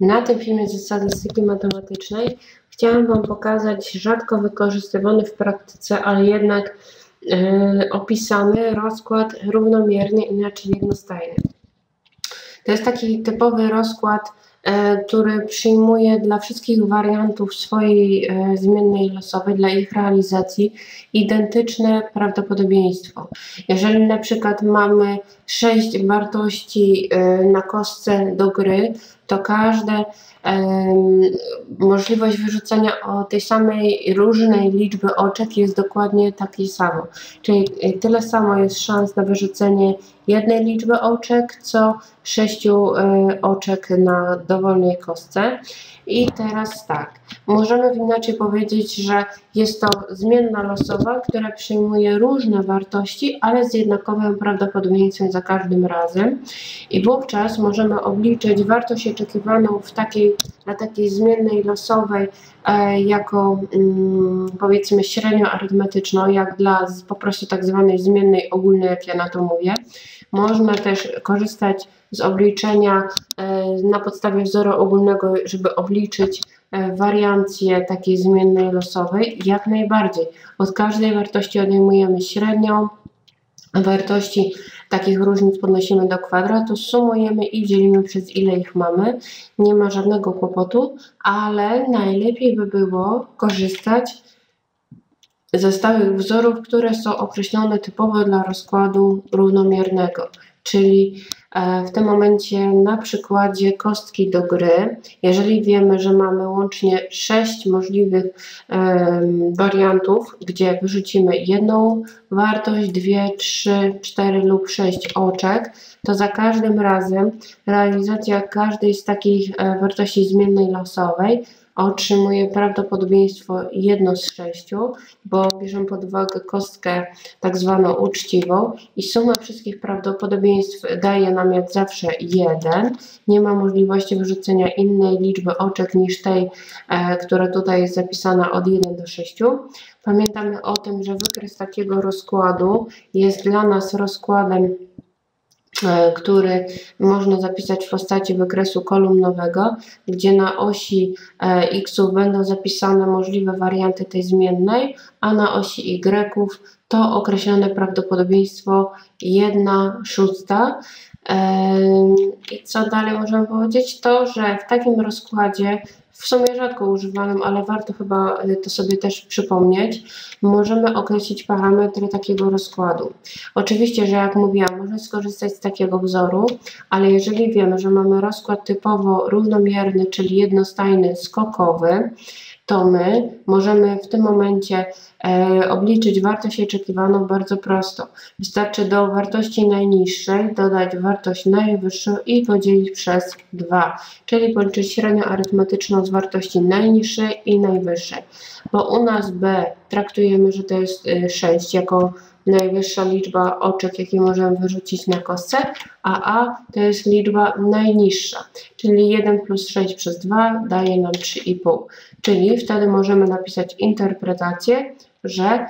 Na tym filmie z statystyki matematycznej chciałam Wam pokazać rzadko wykorzystywany w praktyce, ale jednak opisany rozkład równomierny, inaczej jednostajny. To jest taki typowy rozkład, który przyjmuje dla wszystkich wariantów swojej zmiennej losowej, dla ich realizacji, identyczne prawdopodobieństwo. Jeżeli na przykład mamy 6 wartości na kostce do gry, to każda możliwość wyrzucenia o tej samej różnej liczby oczek jest dokładnie takie samo. Czyli tyle samo jest szans na wyrzucenie jednej liczby oczek, co 6 oczek na dowolnej kostce. I teraz tak, możemy inaczej powiedzieć, że jest to zmienna losowa, która przyjmuje różne wartości, ale z jednakowym prawdopodobieństwem za każdym razem. I wówczas możemy obliczyć wartość oczekiwaną dla takiej zmiennej losowej jako powiedzmy średnią arytmetyczną, jak dla po prostu tak zwanej zmiennej ogólnej, jak ja na to mówię. Można też korzystać z obliczenia na podstawie wzoru ogólnego, żeby obliczyć wariancję takiej zmiennej losowej, jak najbardziej. Od każdej wartości odejmujemy średnią, wartości takich różnic podnosimy do kwadratu, sumujemy i dzielimy przez ile ich mamy. Nie ma żadnego kłopotu, ale najlepiej by było korzystać ze stałych wzorów, które są określone typowo dla rozkładu równomiernego. Czyli w tym momencie na przykładzie kostki do gry, jeżeli wiemy, że mamy łącznie 6 możliwych wariantów, gdzie wyrzucimy jedną wartość, 2, 3, 4 lub 6 oczek, to za każdym razem realizacja każdej z takich wartości zmiennej losowej otrzymuje prawdopodobieństwo 1 z 6, bo bierzemy pod uwagę kostkę tak zwaną uczciwą i suma wszystkich prawdopodobieństw daje nam jak zawsze 1. Nie ma możliwości wyrzucenia innej liczby oczek niż tej, która tutaj jest zapisana od 1 do 6. Pamiętamy o tym, że wykres takiego rozkładu jest dla nas rozkładem, który można zapisać w postaci wykresu kolumnowego, gdzie na osi x-ów będą zapisane możliwe warianty tej zmiennej, a na osi y-ów to określone prawdopodobieństwo 1/6. I co dalej możemy powiedzieć? To, że w takim rozkładzie, w sumie rzadko używanym, ale warto chyba to sobie też przypomnieć, możemy określić parametry takiego rozkładu. Oczywiście, że jak mówiłam, można skorzystać z takiego wzoru, ale jeżeli wiemy, że mamy rozkład typowo równomierny, czyli jednostajny, skokowy, to my możemy w tym momencie obliczyć wartość oczekiwaną bardzo prosto. Wystarczy do wartości najniższej dodać wartość najwyższą i podzielić przez 2, czyli policzyć średnią arytmetyczną z wartości najniższej i najwyższej. Bo u nas b traktujemy, że to jest 6 jako najwyższa liczba oczek, jakie możemy wyrzucić na kostce, a to jest liczba najniższa, czyli 1 + 6 przez 2 daje nam 3,5. Czyli wtedy możemy napisać interpretację, że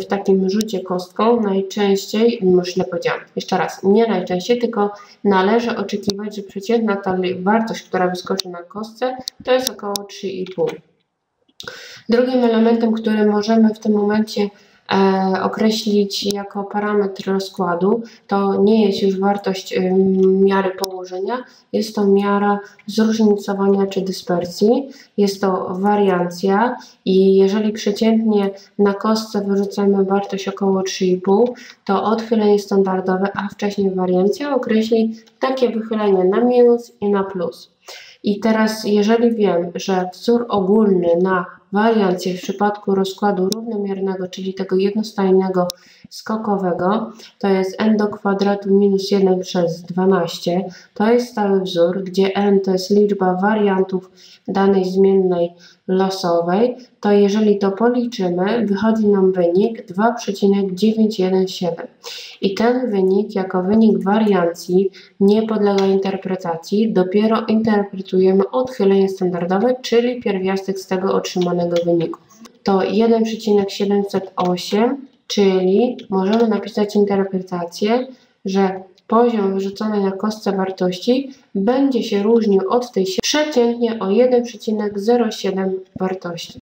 w takim rzucie kostką najczęściej, już źle powiedziałam, jeszcze raz, nie najczęściej, tylko należy oczekiwać, że przeciętna ta wartość, która wyskoczy na kostce, to jest około 3,5. Drugim elementem, który możemy w tym momencie określić jako parametr rozkładu, to nie jest już wartość miary położenia, jest to miara zróżnicowania czy dyspersji, jest to wariancja i jeżeli przeciętnie na kostce wyrzucamy wartość około 3,5, to odchylenie standardowe, a wcześniej wariancja określi takie wychylenie na minus i na plus. I teraz jeżeli wiem, że wzór ogólny na wariancję w przypadku rozkładu równomiernego, czyli tego jednostajnego skokowego, to jest n do kwadratu minus 1 przez 12, to jest stały wzór, gdzie n to jest liczba wariantów danej zmiennej losowej, to jeżeli to policzymy, wychodzi nam wynik 2,917. I ten wynik jako wynik wariancji nie podlega interpretacji, dopiero interpretujemy odchylenie standardowe, czyli pierwiastek z tego otrzymanego wyniku. To 1,708, czyli możemy napisać interpretację, że poziom wyrzuconej na kostce wartości będzie się różnił od tej przeciętnie o 1,07 wartości.